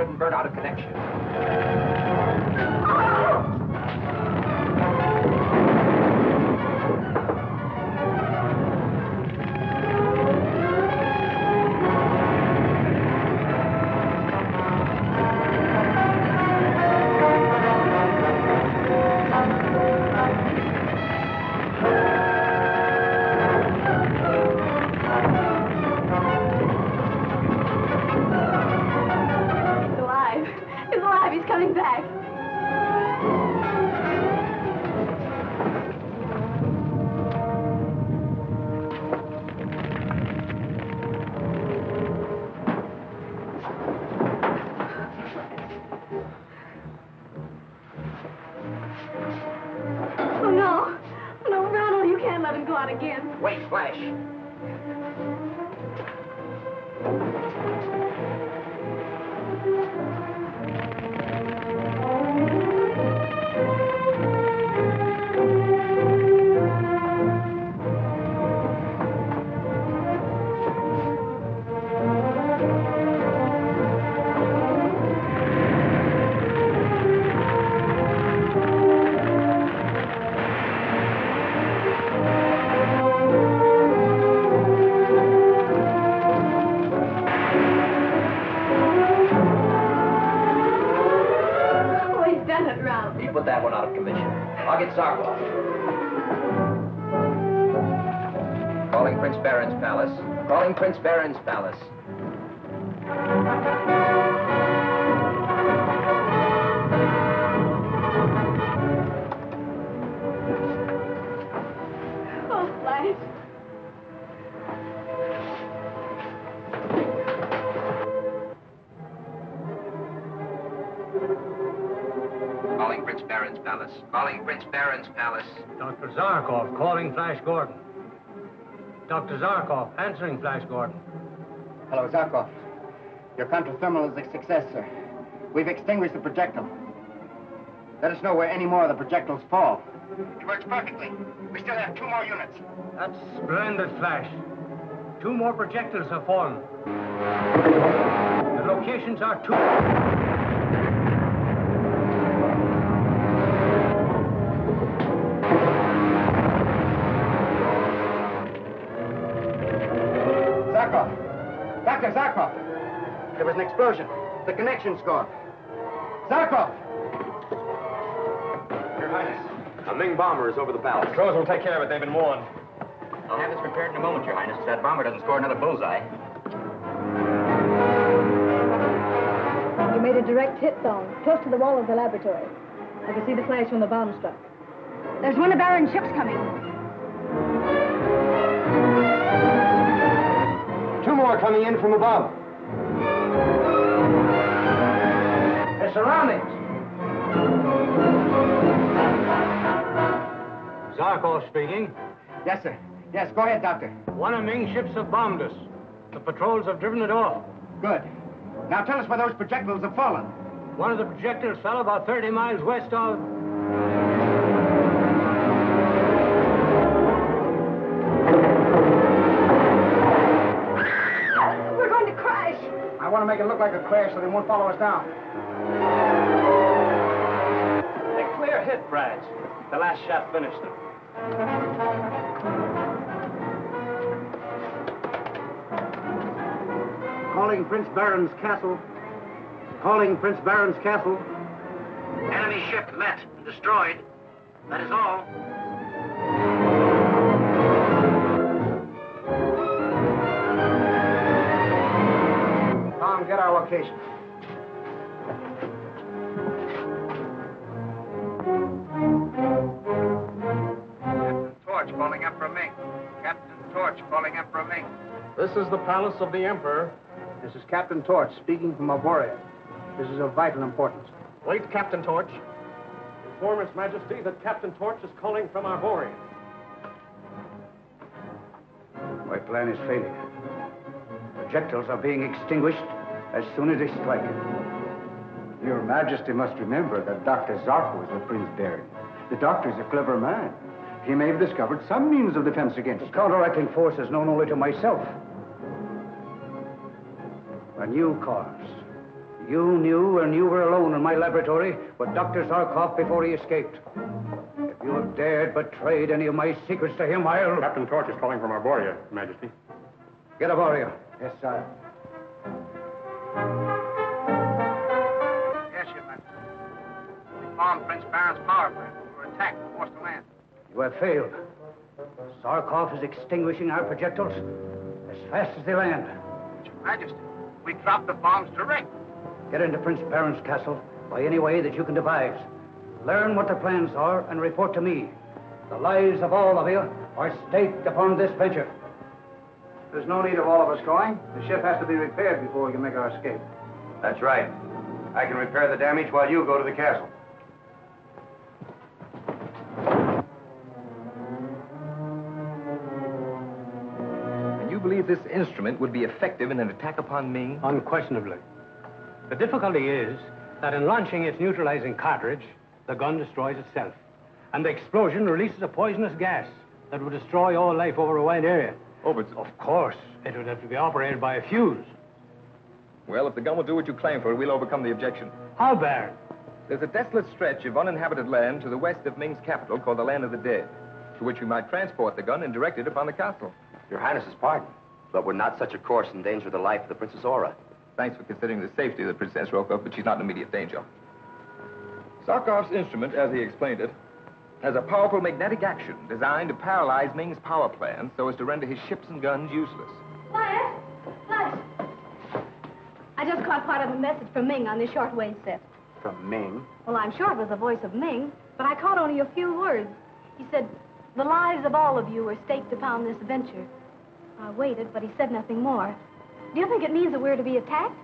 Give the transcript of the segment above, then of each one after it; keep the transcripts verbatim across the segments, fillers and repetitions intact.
exploded and burned out of connection. Zarkov. Calling Prince Barin's palace. Calling Prince Barin's palace. Oh, Flash. Calling Prince Barin's palace. Calling Prince Barin's palace. Doctor Zarkov calling Flash Gordon. Doctor Zarkov answering Flash Gordon. Hello, Zarkov. Your counter-thermal is a success, sir. We've extinguished the projectile. Let us know where any more of the projectiles fall. It works perfectly. We still have two more units. That's splendid, Flash. Two more projectiles have fallen. The locations are two... Zarkov! There was an explosion. The connection's gone. Zarkov! Your Highness. A Ming bomber is over the palace. The crows will take care of it. They've been warned. I'll have this repaired in a moment, Your Highness, if that bomber doesn't score another bullseye. You made a direct hit, though, close to the wall of the laboratory. I can see the flash when the bomb struck. There's one of Baron's ships coming. More coming in from above. Their surroundings. Zarkov speaking. Yes, sir. Yes, go ahead, Doctor. One of Ming's ships have bombed us. The patrols have driven it off. Good. Now tell us where those projectiles have fallen. One of the projectiles fell about thirty miles west of... I want to make it look like a crash so they won't follow us down. A clear hit, Brad. The last shot finished them. Calling Prince Baron's castle. Calling Prince Baron's castle. Enemy ship met and destroyed. That is all. Get our location. Captain Torch calling Emperor Ming. Captain Torch calling Emperor Ming. This is the palace of the Emperor. This is Captain Torch speaking from Arboria. This is of vital importance. Wait, Captain Torch. Inform His Majesty that Captain Torch is calling from Arboria. My plan is failing. Projectiles are being extinguished as soon as they strike. Your Majesty must remember that Doctor Zarkov is with Prince Barin. The doctor's a clever man. He may have discovered some means of defense against the counteracting forces known only to myself. A new cause, You knew and you were alone in my laboratory with Doctor Zarkov before he escaped. If you have dared betrayed any of my secrets to him, I'll... Captain Torch is calling from Arboria, Your Majesty. Get Arboria. Yes, sir. Yes, Your Majesty. We found Prince Barin's power plant. We were attacked and forced to land. You have failed. Zarkov is extinguishing our projectiles as fast as they land. But Your Majesty, we dropped the bombs direct. Get into Prince Barin's castle by any way that you can devise. Learn what the plans are and report to me. The lives of all of you are staked upon this venture. There's no need of all of us going. The ship has to be repaired before we can make our escape. That's right. I can repair the damage while you go to the castle. Believe this instrument would be effective in an attack upon Ming? Unquestionably. The difficulty is that in launching its neutralizing cartridge, the gun destroys itself, and the explosion releases a poisonous gas that would destroy all life over a wide area. Oh, but... Of course. It would have to be operated by a fuse. Well, if the gun will do what you claim for it, we'll overcome the objection. How, Baron? There's a desolate stretch of uninhabited land to the west of Ming's capital called the Land of the Dead, to which we might transport the gun and direct it upon the castle. Your Highness's pardon, but would not such a course endanger the life of the Princess Aura? Thanks for considering the safety of the Princess Rokoff, but she's not in immediate danger. Zarkov's instrument, as he explained it, has a powerful magnetic action designed to paralyze Ming's power plants so as to render his ships and guns useless. Flash! Flash! I just caught part of a message from Ming on this shortwave set. From Ming? Well, I'm sure it was the voice of Ming, but I caught only a few words. He said, "The lives of all of you are staked upon this venture." I waited, but he said nothing more. Do you think it means that we're to be attacked?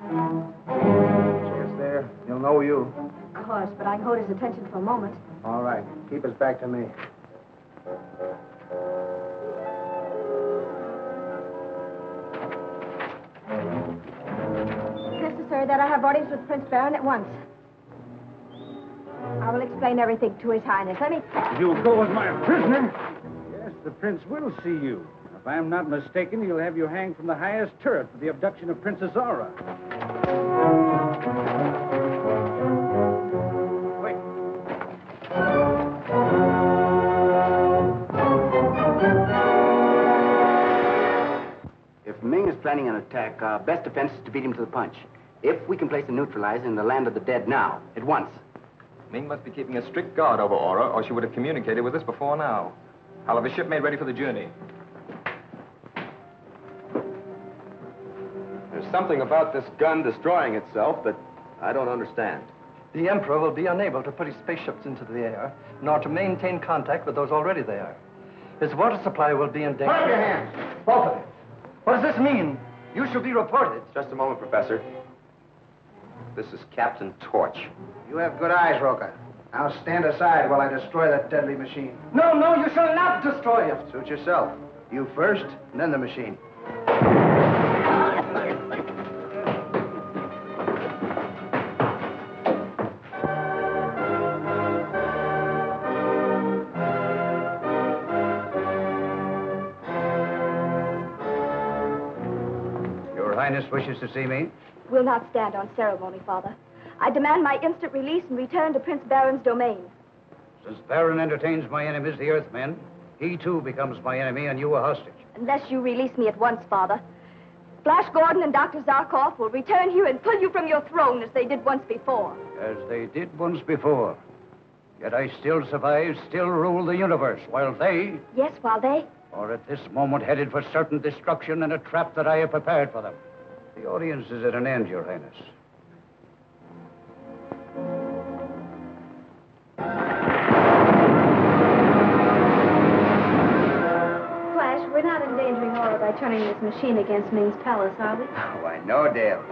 She is there. He'll know you. Of course, but I can hold his attention for a moment. All right. Keep us back to me. It's necessary that I have audience with Prince Barin at once. I will explain everything to His Highness. Let me... You'll go as my prisoner? Yes, the Prince will see you. If I'm not mistaken, he'll have you hanged from the highest turret for the abduction of Princess Aura. Wait. If Ming is planning an attack, our best defense is to beat him to the punch. If we can place a neutralizer in the Land of the Dead now, at once... Ming must be keeping a strict guard over Aura, or she would have communicated with us before now. I'll have a ship made ready for the journey. There's something about this gun destroying itself that I don't understand. The Emperor will be unable to put his spaceships into the air, nor to maintain contact with those already there. His water supply will be in danger. Put up your hands! Both of you! What does this mean? You shall be reported. Just a moment, Professor. This is Captain Torch. You have good eyes, Roca. Now stand aside while I destroy that deadly machine. No, no, you shall not destroy it. Suit yourself. You first, and then the machine. Your Highness wishes to see me? Will not stand on ceremony, Father. I demand my instant release and return to Prince Barin's domain. Since Barin entertains my enemies, the Earthmen, he too becomes my enemy and you a hostage. Unless you release me at once, Father. Flash Gordon and Doctor Zarkov will return here and pull you from your throne as they did once before. As they did once before. Yet I still survive, still rule the universe, while they... Yes, while they... are at this moment headed for certain destruction and a trap that I have prepared for them. The audience is at an end, Your Highness. Flash, we're not endangering Aura by turning this machine against Ming's palace, are we? Oh, I know, Dale.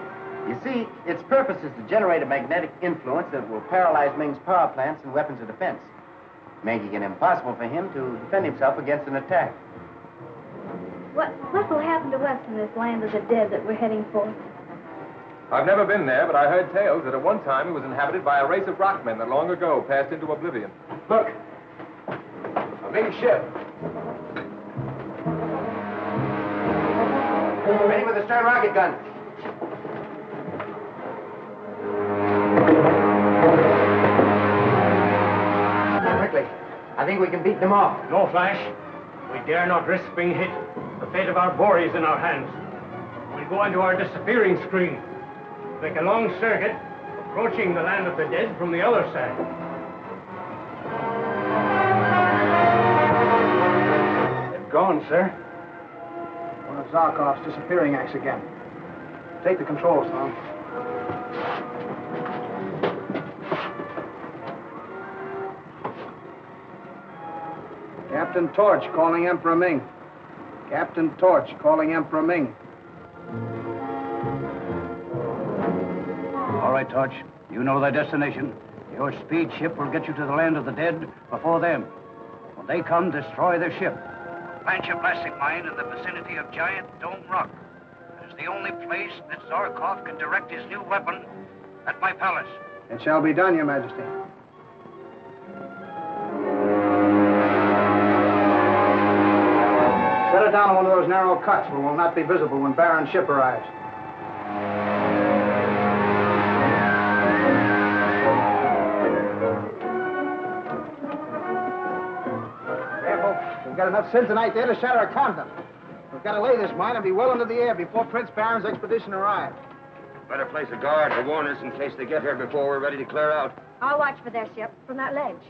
You see, its purpose is to generate a magnetic influence that will paralyze Ming's power plants and weapons of defense, making it impossible for him to defend himself against an attack. What, what will happen to us in this Land of the Dead that we're heading for? I've never been there, but I heard tales that at one time it was inhabited by a race of rock men that long ago passed into oblivion. Look! A big ship! Ready with a stern rocket gun. Quickly. I think we can beat them off. No, Flash. We dare not risk being hit. The fate of Arboria is in our hands. We'll go into our disappearing screen. Make a long circuit, approaching the Land of the Dead from the other side. They've gone, sir. One of Zarkov's disappearing acts again. Take the controls, Tom. Captain Torch calling Emperor Ming. Captain Torch calling Emperor Ming. All right, Torch. You know their destination. Your speed ship will get you to the Land of the Dead before them. When they come, destroy their ship. Plant your plastic mine in the vicinity of Giant Dome Rock. It is the only place that Zarkov can direct his new weapon at my palace. It shall be done, Your Majesty. Set her down on one of those narrow cuts where it will not be visible when Barin's ship arrives. We've got enough sin tonight there to shatter a continent. We've got to lay this mine and be well into the air before Prince Barin's expedition arrives. Better place a guard to warn us in case they get here before we're ready to clear out. I'll watch for their ship from that ledge.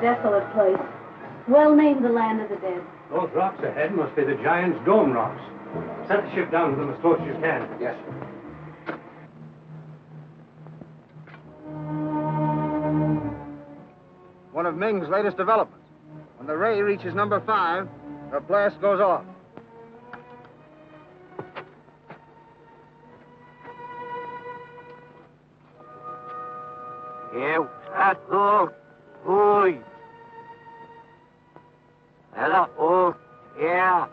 Desolate place. Well named the Land of the Dead. Those rocks ahead must be the Giant's Dome Rocks. Set the ship down to them as close as you can. Yes, sir. One of Ming's latest developments. When the ray reaches number five, her blast goes off. You at all? Oi. Hello, oh, yeah.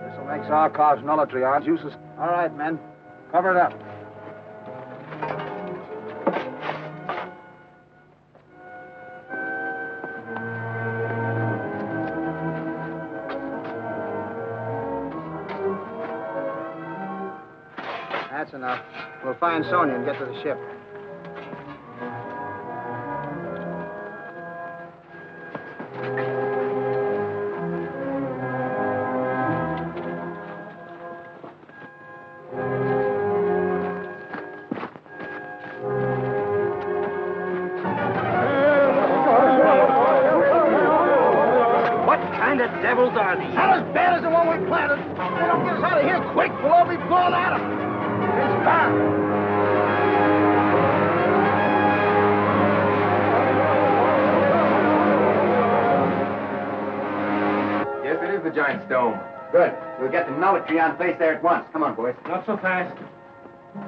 This'll make Zarkov's military odds useless. All right, men. Cover it up. Enough. We'll find Sonia and get to the ship. What kind of devils are these? Not as bad as the one we planted. If they don't get us out of here quick, we'll all be blown out of them. It's back! The Giant's Dome. Good. We'll get the military on place there at once. Come on, boys. Not so fast.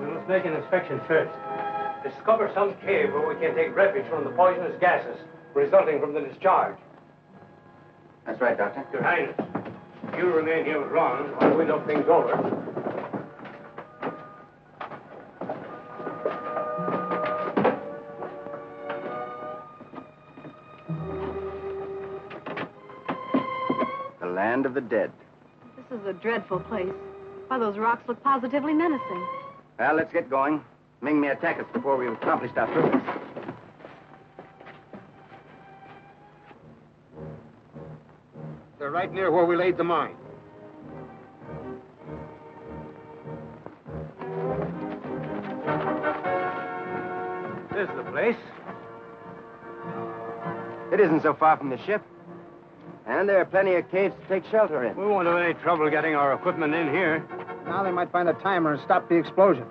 We must make an inspection first. Discover some cave where we can take refuge from the poisonous gases resulting from the discharge. That's right, Doctor. Your Highness, you remain here with Ron while we look things over. Land of the Dead. This is a dreadful place. Why, those rocks look positively menacing. Well, let's get going. Ming may attack us before we've accomplished our purpose. They're right near where we laid the mine. This is the place. It isn't so far from the ship. And there are plenty of caves to take shelter in. We won't have any trouble getting our equipment in here. Now they might find a timer and stop the explosion.